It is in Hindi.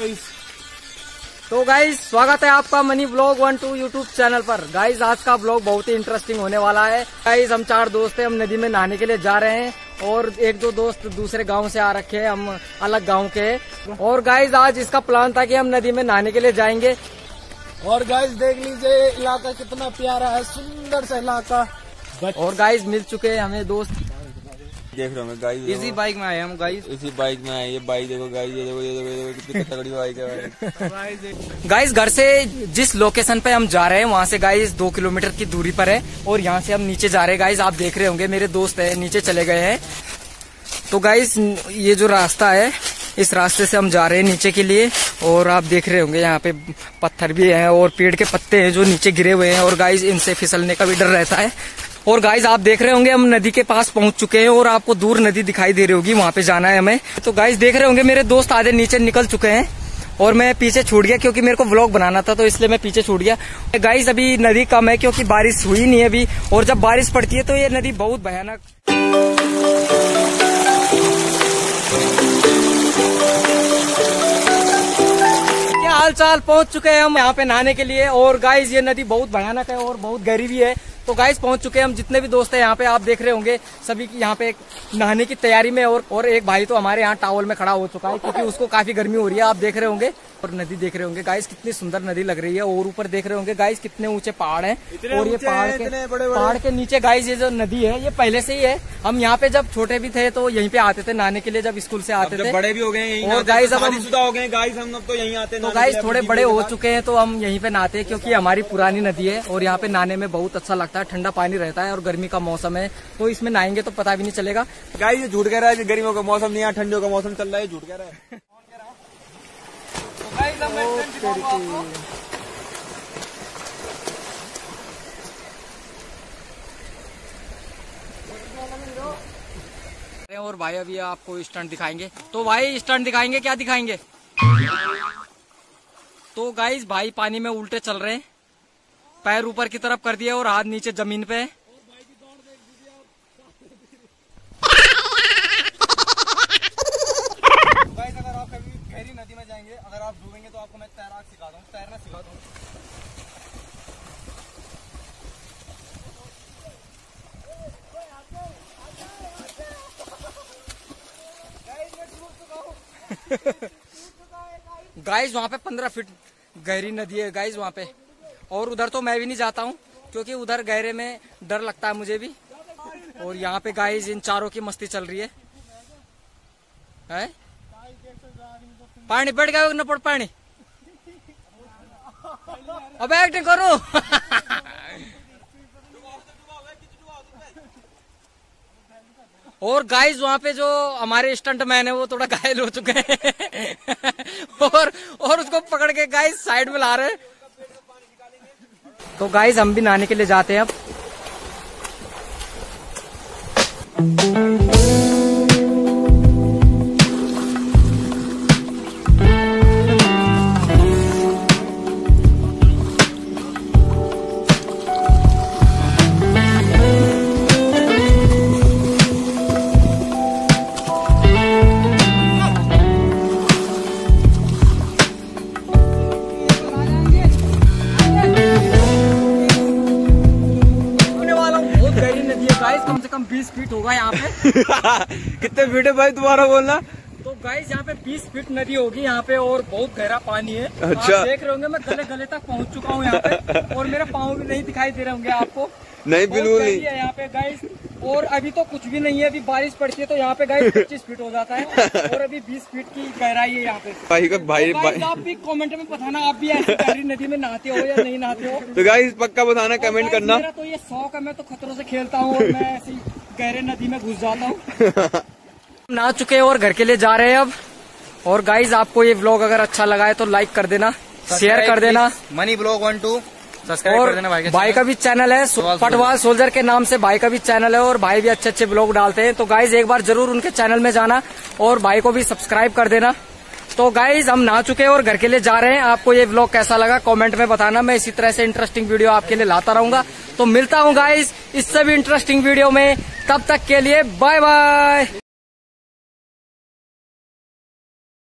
गाइस। तो गाइस स्वागत है आपका मनी ब्लॉग 1 2 यूट्यूब चैनल पर। गाइस आज का ब्लॉग बहुत ही इंटरेस्टिंग होने वाला है। गाइस हम चार दोस्त हैं, हम नदी में नहाने के लिए जा रहे हैं और एक दो दोस्त दूसरे गांव से आ रखे हैं, हम अलग गांव के हैं। और गाइस आज इसका प्लान था कि हम नदी में नहाने के लिए जाएंगे। और गाइस देख लीजिए इलाका कितना प्यारा है, सुंदर सा इलाका। और गाइस मिल चुके हैं हमें दोस्त, देख रहे हो गाइस इसी बाइक में आए हम। गाइस इसी बाइक में आए, ये बाइक देखो गाइस, ये देखो ये देखो ये देखो कितनी तगड़ी बाइक है। गाइस घर से जिस लोकेशन पे हम जा रहे हैं वहाँ से गाइस 2 किलोमीटर की दूरी पर है और यहाँ से हम नीचे जा रहे हैं। गाइस आप देख रहे होंगे मेरे दोस्त है नीचे चले गए हैं। तो गाइस ये जो रास्ता है इस रास्ते से हम जा रहे हैं नीचे के लिए। और आप देख रहे होंगे यहाँ पे पत्थर भी है और पेड़ के पत्ते हैं जो नीचे गिरे हुए हैं और गाइस इनसे फिसलने का भी डर रहता है। और गाइस आप देख रहे होंगे हम नदी के पास पहुंच चुके हैं और आपको दूर नदी दिखाई दे रही होगी, वहां पे जाना है हमें। तो गाइस देख रहे होंगे मेरे दोस्त आधे नीचे निकल चुके हैं और मैं पीछे छूट गया क्योंकि मेरे को व्लॉग बनाना था, तो इसलिए मैं पीछे छूट गया। गाइस अभी नदी कम है क्योंकि बारिश हुई नहीं है अभी, और जब बारिश पड़ती है तो ये नदी बहुत भयानक। क्या हाल चाल, पहुंच चुके हैं हम यहाँ पे नहाने के लिए। और गाइस ये नदी बहुत भयानक है और बहुत गहरी भी है। तो गाइस पहुंच चुके हैं हम, जितने भी दोस्त हैं यहाँ पे आप देख रहे होंगे सभी यहाँ पे नहाने की तैयारी में। और एक भाई तो हमारे यहाँ टावल में खड़ा हो चुका है क्योंकि उसको काफी गर्मी हो रही है, आप देख रहे होंगे। और नदी देख रहे होंगे गाइस कितनी सुंदर नदी लग रही है। और ऊपर देख रहे होंगे गाइस कितने ऊंचे पहाड़ हैं और ये पहाड़ के नीचे गाइस ये जो नदी है ये पहले से ही है। हम यहाँ पे जब छोटे भी थे तो यहीं पे आते थे नहाने के लिए, जब स्कूल से आते थे। बड़े भी हो गए और गाइस अब हम तो यहीं आते हैं। तो गाइस थोड़े बड़े हो चुके हैं तो हम यहीं पे नहाते हैं क्योंकि हमारी पुरानी नदी है और यहाँ पे नहाने में बहुत अच्छा लगता है। ठंडा पानी रहता है और गर्मी का मौसम है तो इसमें नहाएंगे तो पता भी नहीं चलेगा। गाइस ये झूठ कह रहा है, गर्मियों का मौसम नहीं है, ठंडियों का मौसम चल रहा है, झूठ कह रहा है। और भाई अभी आपको स्टंट दिखाएंगे, तो भाई स्टंट दिखाएंगे, क्या दिखाएंगे? तो गाइस भाई पानी में उल्टे चल रहे हैं, पैर ऊपर की तरफ कर दिया और हाथ नीचे जमीन पे। गाइस अगर आप कभी गहरी नदी में जाएंगे, अगर आप डूबेंगे तो आपको मैं तैरना सिखा दूँ। गाइस वहाँ पे 15 फीट गहरी नदी है गाइस वहाँ पे, और उधर तो मैं भी नहीं जाता हूँ क्योंकि उधर गहरे में डर लगता है मुझे भी। और यहाँ पे गाइस इन चारों की मस्ती चल रही है। पानी बैठ गया नपड़ पानी, अब एक्टिंग करो। और गाइस वहाँ पे जो हमारे स्टंट मैन है वो थोड़ा घायल हो चुके हैं और उसको पकड़ के गाइस साइड में ला रहे हैं। तो गाइस हम भी नहाने के लिए जाते हैं अब। गाइस कम से कम 20 फीट होगा यहाँ पे। कितने फीट है भाई, दोबारा बोलना। तो गाइस यहाँ पे 20 फीट नदी होगी यहाँ पे और बहुत गहरा पानी है। अच्छा। आप देख रहे होंगे मैं गले तक पहुँच चुका हूँ यहाँ पे और मेरा पाँव भी नहीं दिखाई दे रहे होंगे आपको, नहीं बिल्कुल नहीं है यहाँ पे गाइस। और अभी तो कुछ भी नहीं है, अभी बारिश पड़ती है तो यहाँ पे गाइस 25 फीट हो जाता है और अभी 20 फीट की गहराई है यहाँ पे। भाई आप भी कमेंट में बताना आप भी ऐसी गहरी नदी में नहाते हो या नहीं नहाते हो, तो गाइस पक्का बताना, कमेंट करना। मेरा तो ये शौक है, मैं तो खतरों से खेलता हूँ और मैं ऐसी गहरे नदी में घुस जाता हूँ। नहा चुके हैं और घर के लिए जा रहे हैं अब। और गाइस आपको ये व्लॉग अगर अच्छा लगा है तो लाइक कर देना, शेयर कर देना। मनी ब्लॉग 1 2 सब्सक्राइब कर देना। भाई का भी चैनल है पटवाल सोल्जर के नाम से, भाई का भी चैनल है और भाई भी अच्छे अच्छे ब्लॉग डालते हैं। तो गाइज एक बार जरूर उनके चैनल में जाना और भाई को भी सब्सक्राइब कर देना। तो गाइज हम नहा चुके हैं और घर के लिए जा रहे हैं। आपको ये ब्लॉग कैसा लगा कमेंट में बताना, मैं इसी तरह से इंटरेस्टिंग वीडियो आपके लिए लाता रहूंगा। तो मिलता हूँ गाइज इससे भी इंटरेस्टिंग वीडियो में, तब तक के लिए बाय बाय।